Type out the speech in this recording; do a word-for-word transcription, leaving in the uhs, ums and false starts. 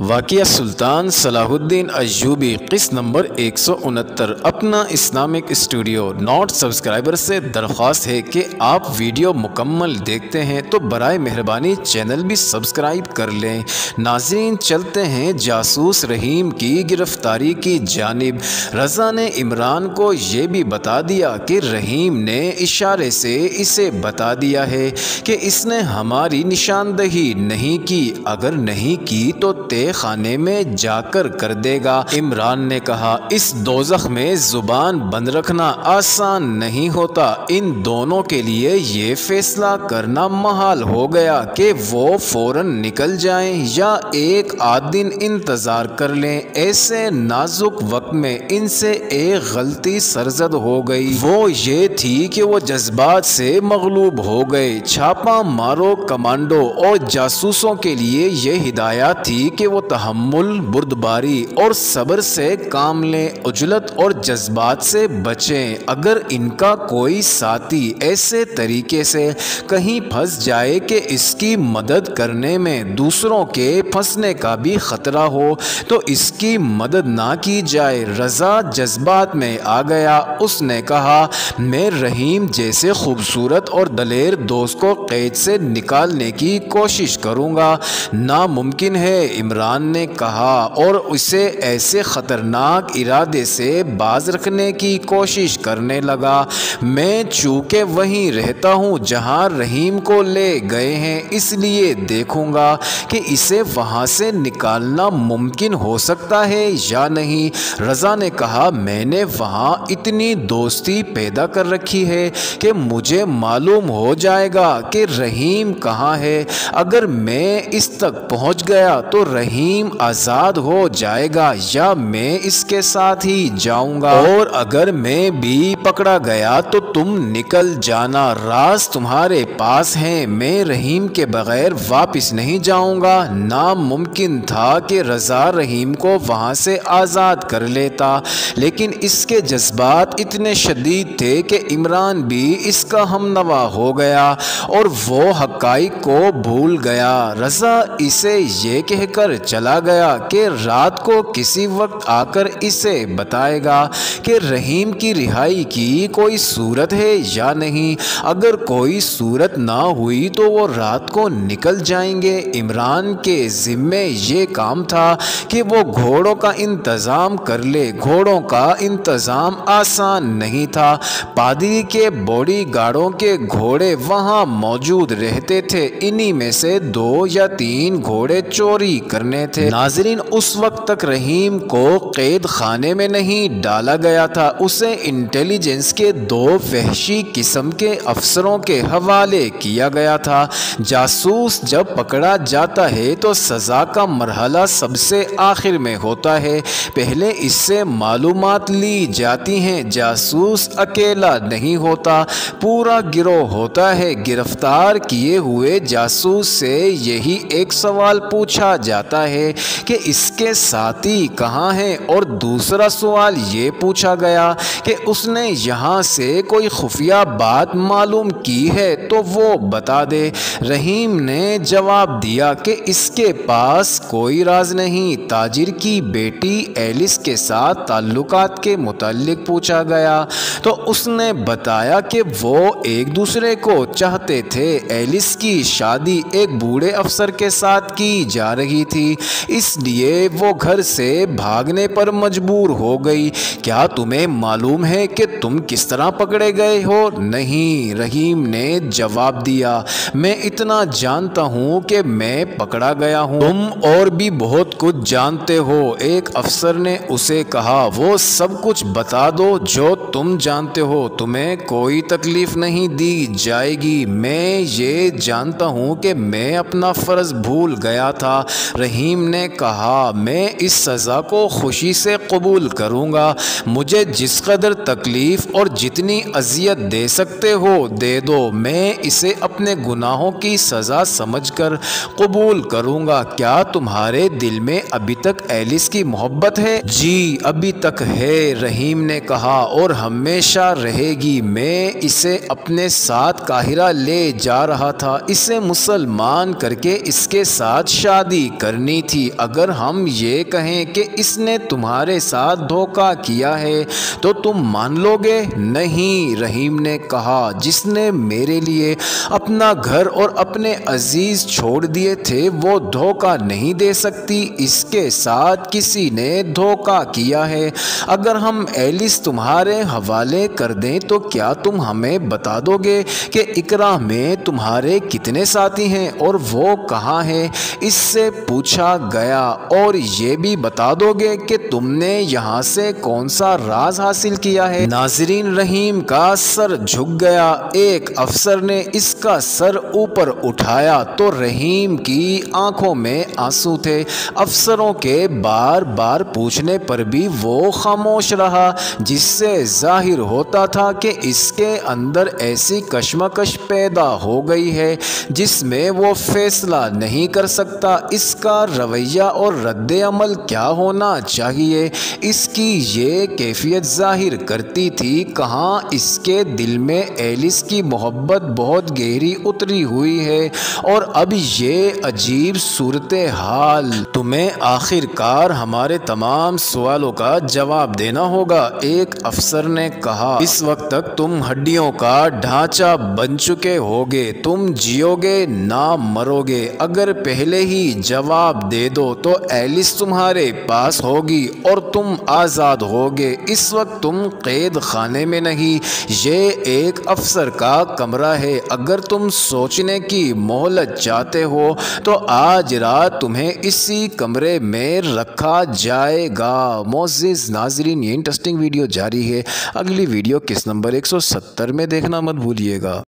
वाक़िया सुल्तान Salahuddin Ayyubi किस्त number एक सौ उनहत्तर। अपना इस्लामिक स्टूडियो नॉट सब्सक्राइबर से दरख्वास्त है कि आप वीडियो मुकम्मल देखते हैं तो बराए मेहरबानी चैनल भी सब्सक्राइब कर लें। नाज़रीन, चलते हैं जासूस रहीम की गिरफ्तारी की जानिब। रज़ा ने इमरान को ये भी बता दिया कि रहीम ने इशारे से इसे बता दिया है कि इसने हमारी निशानदही नहीं की, अगर नहीं की तो तेरे खाने में जाकर कर देगा। इमरान ने कहा, इस दोज़ख में जुबान बंद रखना आसान नहीं होता। इन दोनों के लिए ये फैसला करना महाल हो गया कि वो फौरन निकल जाएं या एक आध दिन इंतजार कर लें। ऐसे नाजुक वक्त में इनसे एक गलती सरजद हो गई, वो ये थी कि वो जज्बात से मगलूब हो गए। छापा मारो कमांडो और जासूसों के लिए ये हिदायत थी कि वो तहम्मुल, बुर्दबारी और सब्र से काम लें, उजलत और जज्बात से बचें। अगर इनका कोई साथी ऐसे तरीके से कहीं फंस जाए कि इसकी मदद करने में दूसरों के फंसने का भी ख़तरा हो तो इसकी मदद ना की जाए। रज़ा जज्बात में आ गया, उसने कहा, मैं रहीम जैसे खूबसूरत और दलेर दोस्त को कैद से निकालने की कोशिश करूँगा, नामुमकिन है। इमरान ने कहा, और उसे ऐसे ख़तरनाक इरादे से बाज रखने की कोशिश करने लगा। मैं चूँकि वहीं रहता हूँ जहाँ रहीम को ले गए हैं, इसलिए देखूँगा कि इसे वहाँ से निकालना मुमकिन हो सकता है या नहीं। रज़ा ने कहा, मैंने वहाँ इतनी दोस्ती पैदा कर रखी है कि मुझे मालूम हो जाएगा कि रहीम कहाँ है। अगर मैं इस तक पहुँच गया तो रहीम आज़ाद हो जाएगा या मैं इसके साथ ही जाऊंगा, और अगर मैं भी पकड़ा गया तो तुम निकल जाना। राज तुम्हारे पास हैं, मैं रहीम के बगैर वापस नहीं जाऊंगा। नामुमकिन था कि रज़ा रहीम को वहां से आज़ाद कर लेता, लेकिन इसके जज्बात इतने शदीद थे कि इमरान भी इसका हमनवा हो गया और वो हक़ाइक़ को भूल गया। रज़ा इसे ये कह कर चला गया कि रात को किसी वक्त आकर इसे बताएगा कि रहीम की रिहाई की कोई सूरत है या नहीं। अगर कोई सूरत ना हुई तो वो रात को निकल जाएंगे। इमरान के ज़िम्मे ये काम था कि वो घोड़ों का इंतज़ाम कर ले। घोड़ों का इंतज़ाम आसान नहीं था, पादरी के बॉडी गार्डों के घोड़े वहाँ मौजूद रहते थे। इन्हीं में से दो या तीन घोड़े चोरी करने थे। नाजरीन, उस वक्त तक रहीम को कैद खाने में नहीं डाला गया था, उसे इंटेलिजेंस के दो वहशी किस्म के अफसरों के हवाले किया गया था। जासूस जब पकड़ा जाता है तो सज़ा का मरहला सबसे आखिर में होता है, पहले इससे मालूमात ली जाती हैं। जासूस अकेला नहीं होता, पूरा गिरोह होता है। गिरफ्तार किए हुए जासूस से यही एक सवाल पूछा जाता है कि इसके साथी कहाँ हैं, और दूसरा सवाल ये पूछा गया कि उसने यहाँ से कोई खुफिया बात मालूम की है तो वो बता दे। रहीम ने जवाब दिया कि इसके पास कोई राज नहीं। ताजिर की बेटी एलिस के साथ ताल्लुकात के मुतालिक पूछा गया तो उसने बताया कि वो एक दूसरे को चाहते थे। एलिस की शादी एक बूढ़े अफसर के साथ की जा रही थी, इसलिए वो घर से भागने पर मजबूर हो गई। क्या तुम्हें मालूम है कि तुम किस तरह पकड़े गए हो? नहीं, रहीम ने जवाब दिया, मैं इतना जानता हूँ कि मैं पकड़ा गया हूँ। तुम और भी बहुत कुछ जानते हो, एक अफसर ने उसे कहा, वो सब कुछ बता दो जो तुम जानते हो, तुम्हें कोई तकलीफ नहीं दी जाएगी। मैं ये जानता हूँ कि मैं अपना फर्ज भूल गया था। रहीम ने कहा, मैं इस सज़ा को खुशी से कबूल करूँगा, मुझे जिस कदर तकलीफ़ और जितनी अजियत दे सकते हो दे दो, मैं इसे अपने गुनाहों की सज़ा समझकर कबूल करूँगा। क्या तुम्हारे दिल में अभी तक एलिस की मोहब्बत है? जी, अभी तक है, रहीम ने कहा, और हमेशा रहेगी। मैं इसे अपने साथ काहिरा ले जा रहा था, इसे मुसलमान करके इसके साथ शादी करनी होनी थी। अगर हम ये कहें कि इसने तुम्हारे साथ धोखा किया है तो तुम मान लोगे? नहीं। रहीम ने कहा, जिसने मेरे लिए अपना घर और अपने अजीज़ छोड़ दिए थे वो धोखा नहीं दे सकती। इसके साथ किसी ने धोखा किया है। अगर हम एलिस तुम्हारे हवाले कर दें तो क्या तुम हमें बता दोगे कि इकरा में तुम्हारे कितने साथी हैं और वो कहाँ हैं? इससे पूछा गया। और ये भी बता दोगे कि तुमने यहाँ से कौन सा राज हासिल किया है? नाजरीन, रहीम का सर झुक गया। एक अफसर ने इसका सर ऊपर उठाया तो रहीम की आंखों में आंसू थे। अफसरों के बार बार पूछने पर भी वो खामोश रहा, जिससे जाहिर होता था कि इसके अंदर ऐसी कश्मकश पैदा हो गई है जिसमें वो फैसला नहीं कर सकता इसका रवैया और रद्द-ए-अमल क्या होना चाहिए। इसकी ये कैफियत जाहिर करती थी कहाँ इसके दिल में एलिस की मोहब्बत बहुत गहरी उतरी हुई है और अब ये अजीब सूरत हाल। तुम्हें आखिरकार हमारे तमाम सवालों का जवाब देना होगा, एक अफसर ने कहा। इस वक्त तक तुम हड्डियों का ढांचा बन चुके होगे। तुम जियोगे ना मरोगे। अगर पहले ही जवाब दे दो तो एलिस तुम्हारे पास होगी और तुम आज़ाद होगे। इस वक्त तुम कैद खाने में नहीं, ये एक अफसर का कमरा है। अगर तुम सोचने की मोहलत चाहते हो तो आज रात तुम्हें इसी कमरे में रखा जाएगा। मोअज़्ज़िज़ नाज़रीन, ये इंटरेस्टिंग वीडियो जारी है। अगली वीडियो किस नंबर एक सौ सत्तर में देखना मत भूलिएगा।